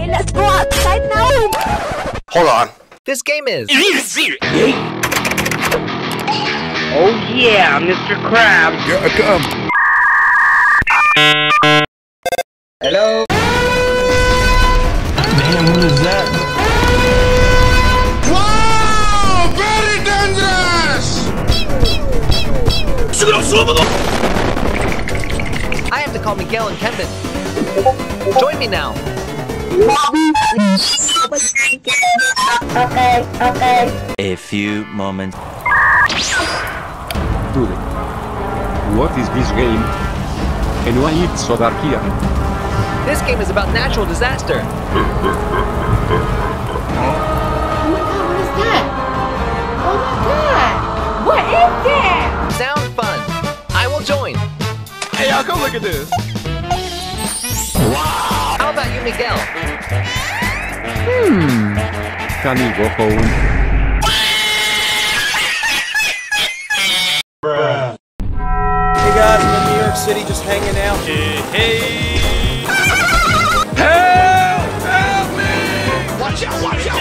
Okay, let's go outside now. Hold on. This game is... Oh yeah, Mr. Krabs. Here I come. Hello? Damn, what is that? Wow! Very dangerous! I have to call Miguel and Kevin. Join me now. Okay, okay. A few moments. Dude, what is this game? And why it's so dark here? This game is about natural disaster. What the hell is that? Oh my god! What is that? Sounds fun. I will join. Hey y'all, come look at this. Wow! How about you, Miguel? Can you go home? City just hanging out. Hey! Help! Help me! Watch out! Watch out!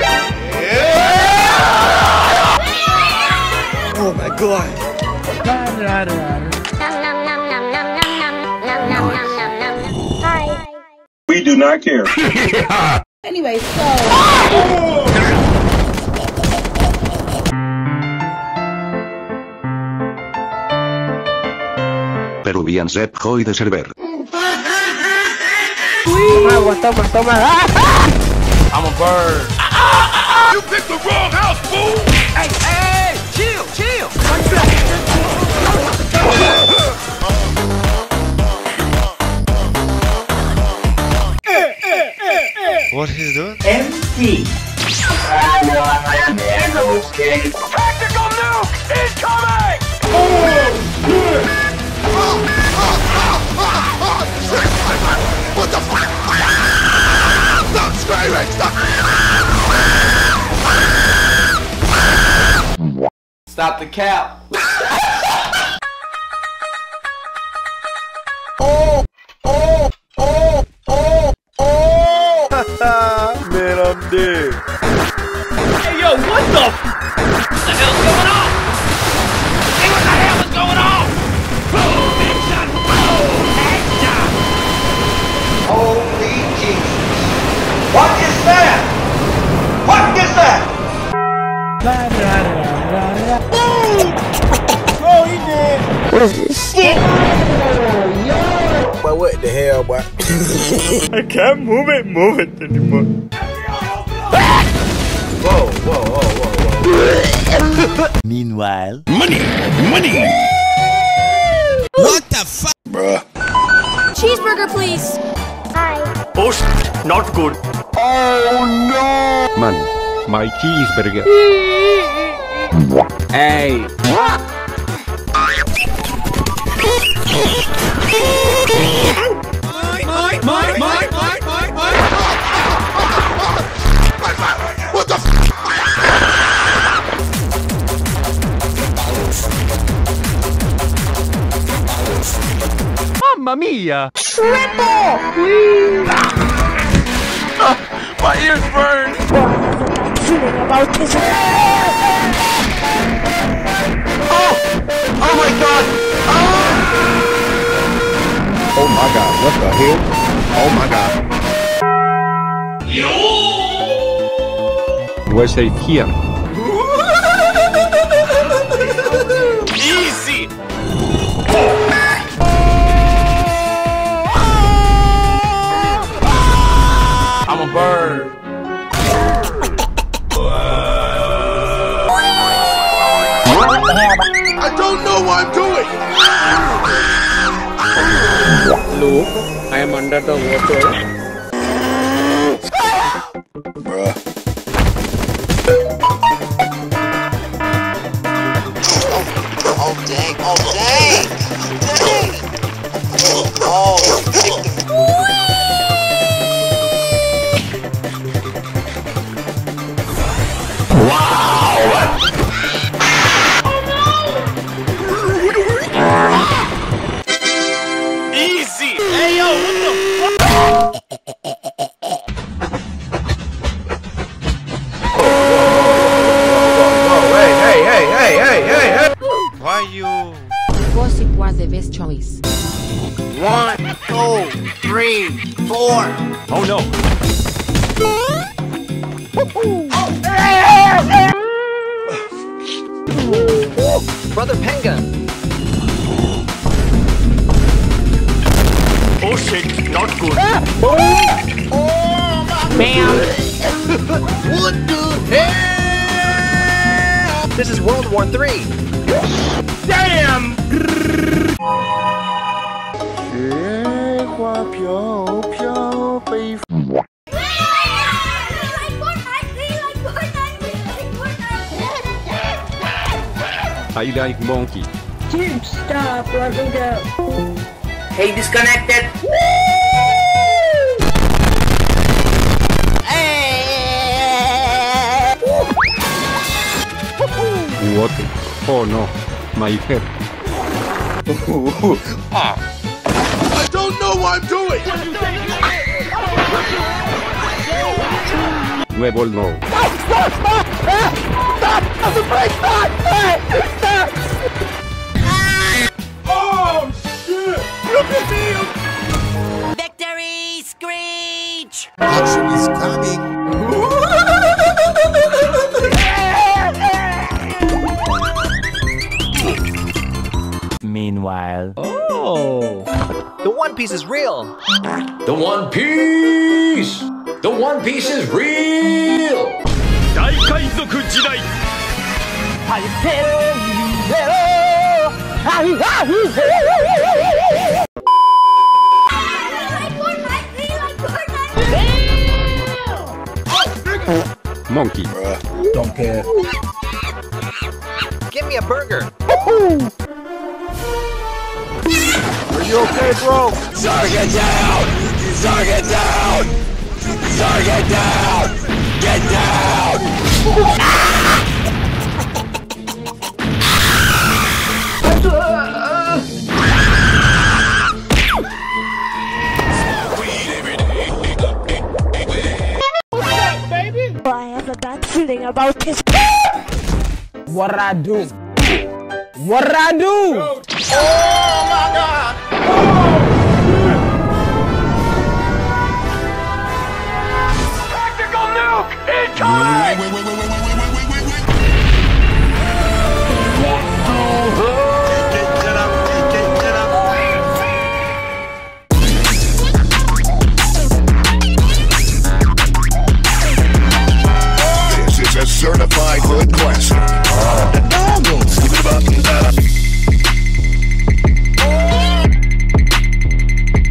Yeah. Oh my god! Hi. We do not care. Anyway, so. Oh! Peruvian Zephoi de Cerbera. I'm a bird. You picked the wrong house, fool! Hey, hey, chill, chill! What he's doing? MC. Practical nuke is coming! Oh, good. What the fuck? Stop screaming! Stop! Stop the cap! Oh! Oh! Oh! Oh! Oh! Man, I'm dead. Hey, yo, what the? What the hell's going on? Hey, what the hell is going on? Holy Jesus! What is that? What is that? Oh, he did. What is this? Oh, boy, what the hell, boy? I can't move it anymore. Whoa, whoa, whoa, whoa, whoa! Meanwhile, money. What the fuck, bruh? Cheeseburger, please. Hi. Oh, not good. Oh no! Man, my cheeseburger. Hey. My. What the? Mamma mia! Triple! My ears burn! Oh! Oh my god! Oh! Oh my god, what the hell? Oh my god. Yo! We're safe here. Easy! Bird. I don't know what I'm doing. Luke, I am under the water. Bruh. Oh dang! Oh dang! Dang! Oh. Easy! Hey yo, what the fuck? 2, 3, 4. Oh no! Oh. Brother Penga. Oh shit! Not good. Oh, bam! What the hell? This is World War III. Damn! How you like monkey? Tim, stop! I can go. Hey, disconnected! What? Oh no, my head! Ah! Don't know what I'm doing! We all know. Stop! Stop! Stop! Stop! I'm afraid! Stop! Stop! Oh shit! Look at me! Victory screech! Action is coming! Meanwhile... Oh! The One Piece is real! The One Piece! The One Piece is real! Monkey. Don't care. Give me a burger! You okay, bro? Zarga down! Zarga down! Zarga down! Get down! What, baby? I have a bad feeling about this. What I do? What I do? Oh my God! Tactical nuke incoming! Wait. Get up! This is a certified hood classic. The doggles.